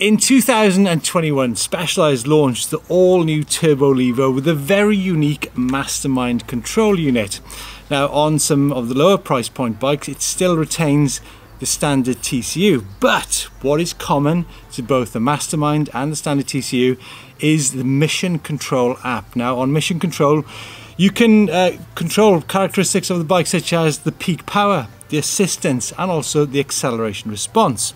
In 2021, Specialized launched the all-new Turbo Levo with a very unique Mastermind control unit. Now, on some of the lower price point bikes, it still retains the standard TCU, but what is common to both the Mastermind and the standard TCU is the Mission Control app. Now, on Mission Control, you can control characteristics of the bike, such as the peak power, the assistance, and also the acceleration response.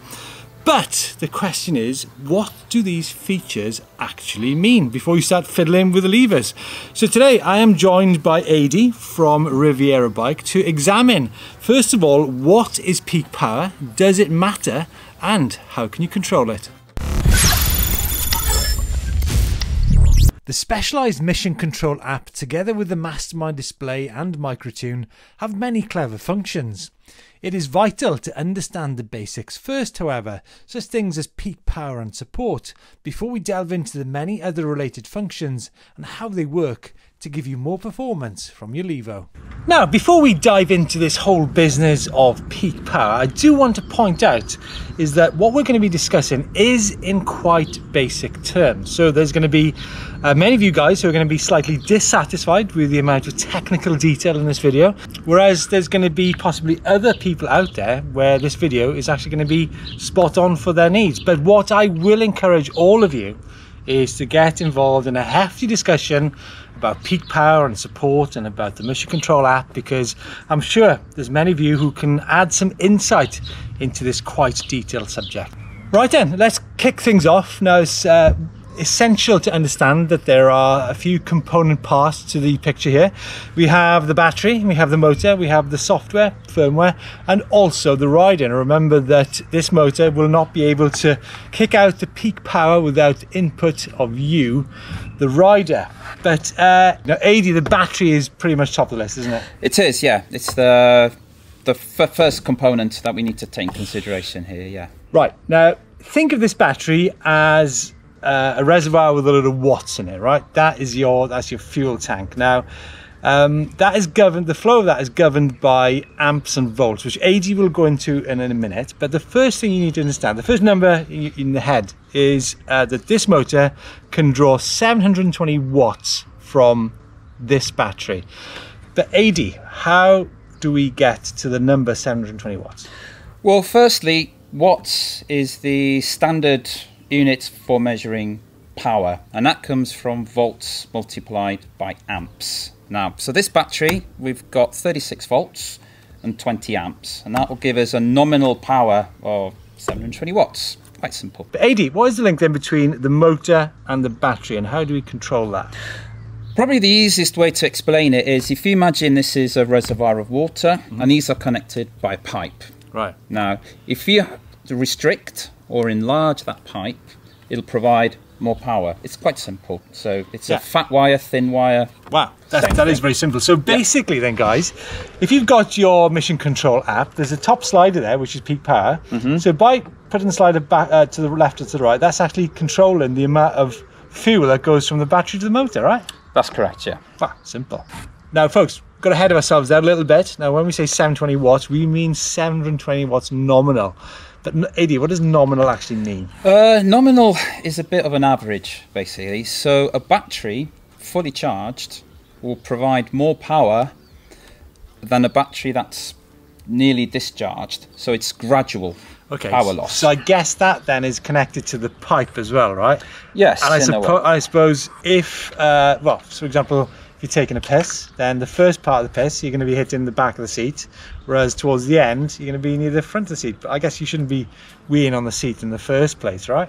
But the question is, what do these features actually mean before you start fiddling with the levers? So today I am joined by Ady from Riviera Bike to examine, first of all, what is peak power, does it matter, and how can you control it? The Specialized Mission Control app, together with the Mastermind display and Microtune, have many clever functions. It is vital to understand the basics first, however, such things as peak power and support, before we delve into the many other related functions and how they work to give you more performance from your Levo. Now, before we dive into this whole business of peak power, I do want to point out is that what we're going to be discussing is in quite basic terms. So there's going to be many of you guys who are going to be slightly dissatisfied with the amount of technical detail in this video, whereas there's going to be possibly other people out there where this video is actually going to be spot on for their needs. But what I will encourage all of you is to get involved in a hefty discussion about peak power and support and about the Mission Control app, because I'm sure there's many of you who can add some insight into this quite detailed subject. Right then, let's kick things off. Now, it's essential to understand that there are a few component parts to the picture here. We have the battery, we have the motor, we have the software, firmware, and also the rider. And remember that this motor will not be able to kick out the peak power without input of you, the rider. But now, Ady, the battery is pretty much top of the list, isn't it? It is, yeah. It's the first component that we need to take into consideration here, yeah. Right, now think of this battery as a reservoir with a load of watts in it, right? That's your fuel tank. Now, that is governed, the flow of that is governed by amps and volts, which Ady will go into in a minute. But the first thing you need to understand, the first number in the head is that this motor can draw 720 watts from this battery. But Ady, how do we get to the number 720 watts? Well, firstly, watts is the standard units for measuring power, and that comes from volts multiplied by amps. Now, so this battery, we've got 36 volts and 20 amps, and that will give us a nominal power of 720 watts. Quite simple. But Ady, what is the link then between the motor and the battery, and how do we control that? Probably the easiest way to explain it is if you imagine this is a reservoir of water, and these are connected by pipe. Right. Now, if you restrict or enlarge that pipe, it'll provide more power. It's quite simple. So it's a fat wire, thin wire. Wow, that is very simple. So basically then, guys, if you've got your Mission Control app, there's a top slider there, which is peak power. So by putting the slider back to the left and to the right, that's actually controlling the amount of fuel that goes from the battery to the motor, right? That's correct, yeah. Wow, simple. Now, folks, got ahead of ourselves there a little bit. Now, when we say 720 watts, we mean 720 watts nominal. But Ady, what does nominal actually mean? Nominal is a bit of an average, basically. So a battery, fully charged, will provide more power than a battery that's nearly discharged. So it's gradual power loss. So I guess that then is connected to the pipe as well, right? Yes. And I suppose if, well, for example, you're taking a piss, then the first part of the piss you're going to be hitting the back of the seat, whereas towards the end you're going to be near the front of the seat. But I guess you shouldn't be weeing on the seat in the first place, right?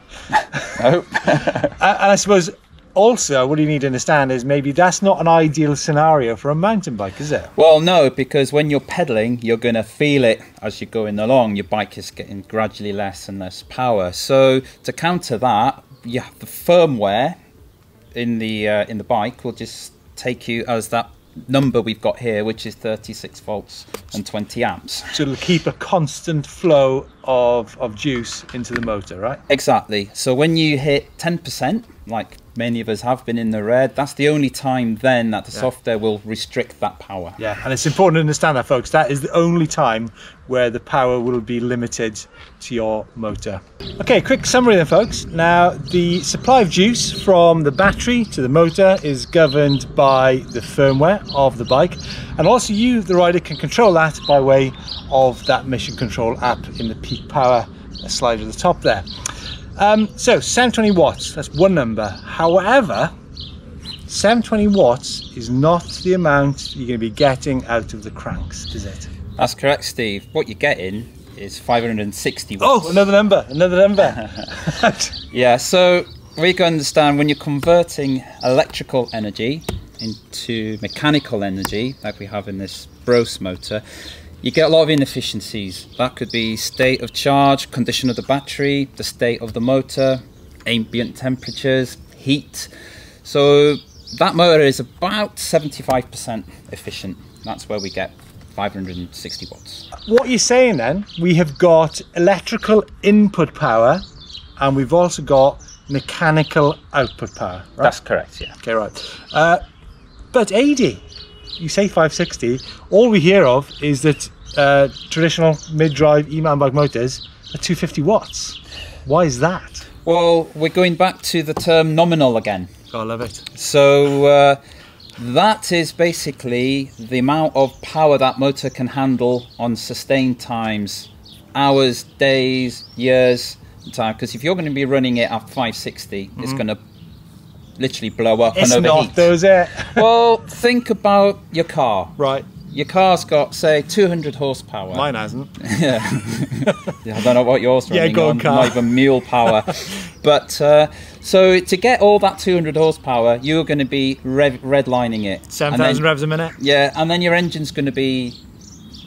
No. And I suppose also what you need to understand is maybe that's not an ideal scenario for a mountain bike, is it? Well, no, because when you're pedaling, you're going to feel it as you're going along. Your bike is getting gradually less and less power. So to counter that, you have the firmware in the bike will just take you as that number we've got here, which is 36 volts and 20 amps. So it'll keep a constant flow of juice into the motor, right? Exactly. So when you hit 10%, like many of us have been in the red, that's the only time then that the software will restrict that power. Yeah, and it's important to understand that, folks. That is the only time where the power will be limited to your motor. Okay, quick summary then, folks. Now, the supply of juice from the battery to the motor is governed by the firmware of the bike, and also you, the rider, can control that by way of that Mission Control app in the peak power slide at the top there. So 720 watts, that's one number. However, 720 watts is not the amount you're going to be getting out of the cranks, is it? That's correct, Steve. What you're getting is 560 watts. Oh, another number. Yeah, so we can understand when you're converting electrical energy into mechanical energy, like we have in this Brose motor, you get a lot of inefficiencies. That could be state of charge, condition of the battery, the state of the motor, ambient temperatures, heat. So that motor is about 75% efficient. That's where we get 560 watts. What you're saying then, we have got electrical input power and we've also got mechanical output power, right? That's correct, yeah. Okay, right. But Ady, you say 560, all we hear of is that traditional mid-drive e-mountain bike motors are 250 watts. Why is that? Well, we're going back to the term nominal again. Oh, I love it. So that is basically the amount of power that motor can handle on sustained times, hours, days, years, time. Because if you're going to be running it at 560, it's going to literally blow up and overheat. It's not, does it? Well, think about your car. Right. Your car's got, say, 200 horsepower. Mine hasn't. Yeah. I don't know what yours running on, car. Not even mule power. But so to get all that 200 horsepower, you're going to be redlining it. 7,000 revs a minute. Yeah, and then your engine's going to be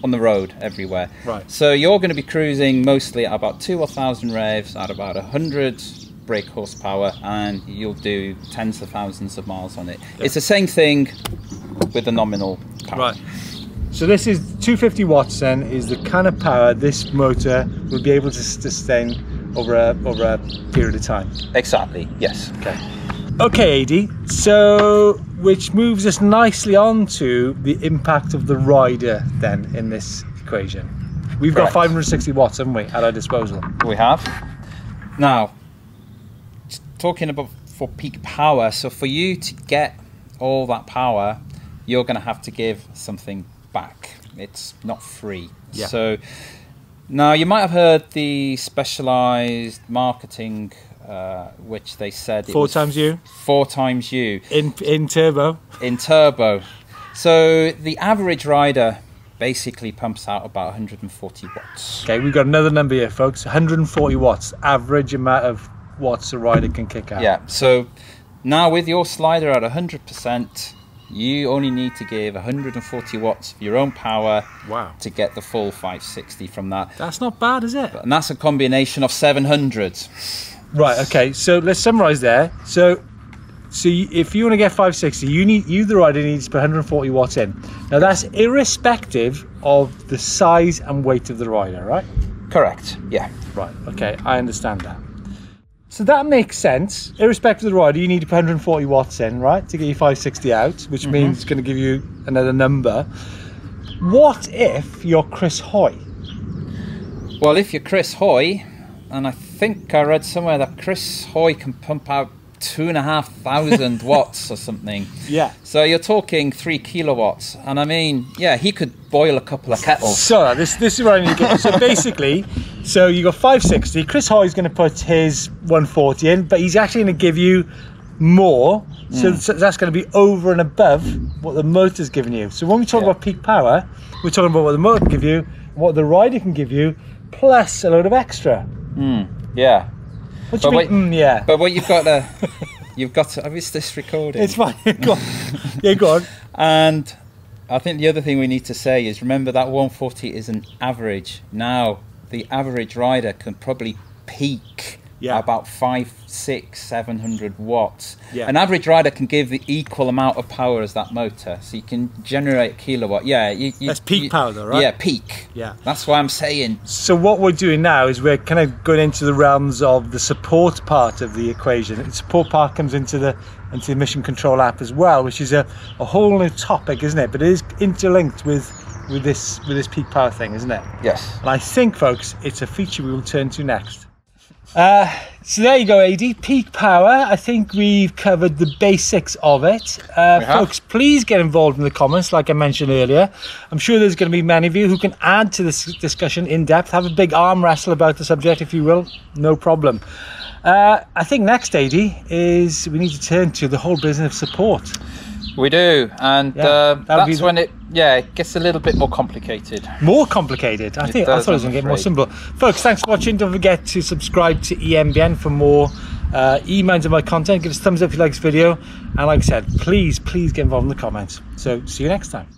on the road everywhere. Right. So you're going to be cruising mostly at about 2,000 revs at about 100 brake horsepower, and you'll do tens of thousands of miles on it. Yeah. It's the same thing with the nominal power. Right. So this is 250 watts then, is the kind of power this motor will be able to sustain over a period of time. Exactly, yes. Okay, Ady, so which moves us nicely on to the impact of the rider then in this equation. We've got 560 watts, haven't we, at our disposal? We have. Now, talking about for peak power, so for you to get all that power, you're going to have to give something back. It's not free. Yeah. So now you might have heard the Specialized marketing, which they said four times you in turbo. So the average rider basically pumps out about 140 watts. Okay, we've got another number here, folks. 140 watts, average amount of watts a rider can kick out. Yeah, so now with your slider at 100%, you only need to give 140 watts of your own power to get the full 560 from that. That's not bad, is it? And that's a combination of 700. Right, okay, so let's summarize there. So if you want to get 560, you the rider needs to put 140 watts in. Now that's irrespective of the size and weight of the rider, right? Correct, yeah. Right, okay, I understand that. So that makes sense. Irrespective of the rider, you need to put 140 watts in, right, to get your 560 out, which means it's going to give you another number. What if you're Chris Hoy? Well, if you're Chris Hoy, and I think I read somewhere that Chris Hoy can pump out 2,500 watts or something. Yeah. So you're talking 3 kilowatts, and I mean, yeah, he could boil a couple of kettles. So this is what I need to get. So basically, so you got 560. Chris Hoy's going to put his 140 in, but he's actually going to give you more. So that's going to be over and above what the motor's giving you. So when we talk about peak power, we're talking about what the motor can give you, what the rider can give you, plus a load of extra. Yeah. What do you mean? Yeah. But what you've got to, I missed this recording. It's fine. Go on. Yeah, go on. And I think the other thing we need to say is, remember that 140 is an average. Now the average rider can probably peak yeah, about 500, 600, 700 watts. Yeah. An average rider can give the equal amount of power as that motor, so you can generate a kilowatt. Yeah, that's peak power, though, right? Yeah, peak. Yeah, that's why I'm saying. So what we're doing now is we're kind of going into the realms of the support part of the equation. The support part comes into the Mission Control app as well, which is a whole new topic, isn't it? But it is interlinked with this peak power thing, isn't it? Yes. And I think, folks, it's a feature we will turn to next. So there you go, Ady. Peak power. I think we've covered the basics of it. Folks, please get involved in the comments, like I mentioned earlier. I'm sure there's going to be many of you who can add to this discussion in depth. Have a big arm wrestle about the subject, if you will. No problem. I think next, Ady, is we need to turn to the whole business of support. We do, and yeah, that's when it gets a little bit more complicated. More complicated? I thought it was going to get more simple. Folks, thanks for watching. Don't forget to subscribe to EMBN for more e-minds of my content. Give us a thumbs up if you like this video. And like I said, please, please get involved in the comments. So see you next time.